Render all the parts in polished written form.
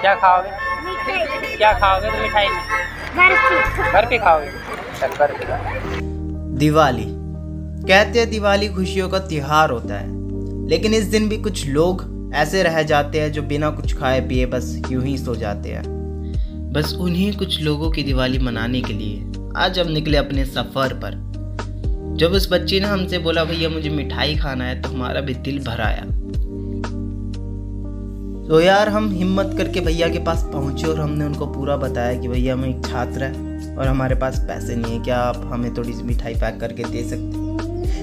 क्या खाओगे? क्या खाओगे तो मिठाई में? बर्फी खाओगे? चल बर्फी खाओ। दिवाली कहते हैं दिवाली खुशियों का त्योहार होता है, लेकिन इस दिन भी कुछ लोग ऐसे रह जाते हैं जो बिना कुछ खाए पिए बस यूं ही सो जाते हैं। बस उन्हीं कुछ लोगों की दिवाली मनाने के लिए आज हम निकले अपने सफ़र पर। जब उस बच्ची ने हमसे बोला भैया मुझे मिठाई खाना है, तो हमारा भी दिल भर आया। तो यार हम हिम्मत करके भैया के पास पहुंचे और हमने उनको पूरा बताया कि भैया हम एक छात्र हैं और हमारे पास पैसे नहीं है, क्या आप हमें थोड़ी सी मिठाई पैक करके दे सकते?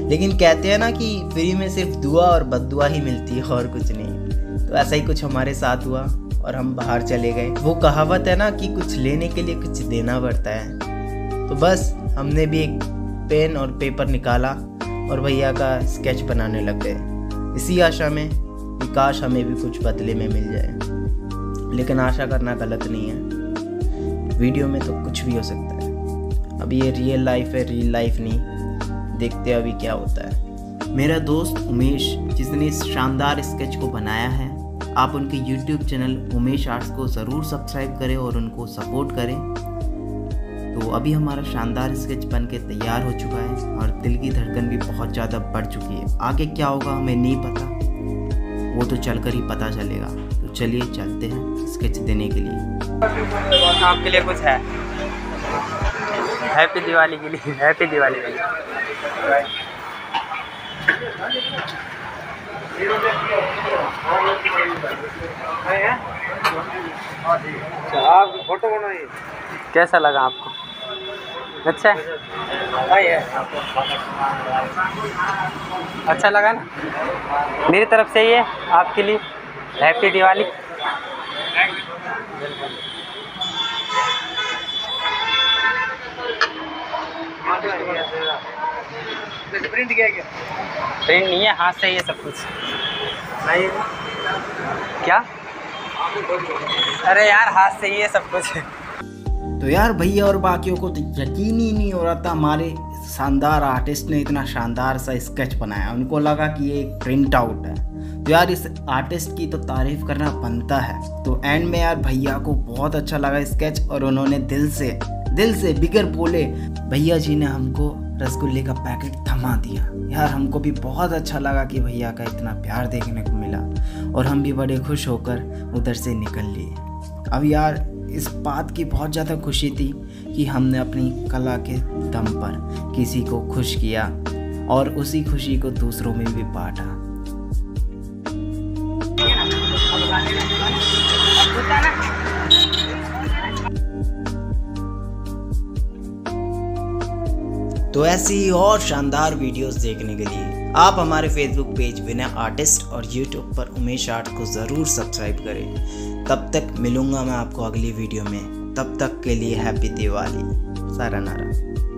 लेकिन कहते हैं ना कि फ्री में सिर्फ दुआ और बद्दुआ ही मिलती है और कुछ नहीं। तो ऐसा ही कुछ हमारे साथ हुआ और हम बाहर चले गए। वो कहावत है ना कि कुछ लेने के लिए कुछ देना पड़ता है, तो बस हमने भी एक पेन और पेपर निकाला और भैया का स्केच बनाने लग गए, इसी आशा में कि काश हमें भी कुछ बदले में मिल जाए। लेकिन आशा करना गलत नहीं है, वीडियो में तो कुछ भी हो सकता है। अब ये रियल लाइफ है, रियल लाइफ नहीं, देखते अभी क्या होता है। मेरा दोस्त उमेश जिसने इस शानदार स्केच को बनाया है, आप उनके YouTube चैनल उमेश आर्ट्स को ज़रूर सब्सक्राइब करें और उनको सपोर्ट करें। तो अभी हमारा शानदार स्केच बन के तैयार हो चुका है और दिल की धड़कन भी बहुत ज़्यादा बढ़ चुकी है। आगे क्या होगा हमें नहीं पता, वो तो चलकर ही पता चलेगा। तो चलिए चलते हैं स्केच देने के लिए। आपके लिए कुछ है? हैप्पी दिवाली के लिए। हैप्पी दिवाली के लिए। फोटो बनाइए। कैसा लगा आपको? अच्छा है? अच्छा लगा ना? मेरी तरफ से ये आपके लिए हैप्पी दिवाली। प्रिंट किया क्या? प्रिंट नहीं है, हाथ से ये सब कुछ नहीं क्या? अरे यार हाथ से ये सब कुछ है। तो यार भैया और बाकियों को तो यकीन ही नहीं हो रहा था हमारे शानदार आर्टिस्ट ने इतना शानदार सा स्केच बनाया। उनको लगा कि ये एक प्रिंट आउट है। तो यार इस आर्टिस्ट की तो तारीफ करना बनता है। तो एंड में यार भैया को बहुत अच्छा लगा स्केच और उन्होंने दिल से बिगर बोले भैया जी ने हमको रसगुल्ले का पैकेट थमा दिया। यार हमको भी बहुत अच्छा लगा कि भैया का इतना प्यार देखने को मिला और हम भी बड़े खुश होकर उधर से निकल लिए। अब यार इस बात की बहुत ज़्यादा खुशी थी कि हमने अपनी कला के दम पर किसी को खुश किया और उसी खुशी को दूसरों में भी बांटा। तो ऐसी ही और शानदार वीडियोस देखने के लिए आप हमारे फेसबुक पेज विनय आर्टिस्ट और यूट्यूब पर उमेश आर्ट को ज़रूर सब्सक्राइब करें। तब तक मिलूँगा मैं आपको अगली वीडियो में। तब तक के लिए हैप्पी दिवाली। सारा नारा।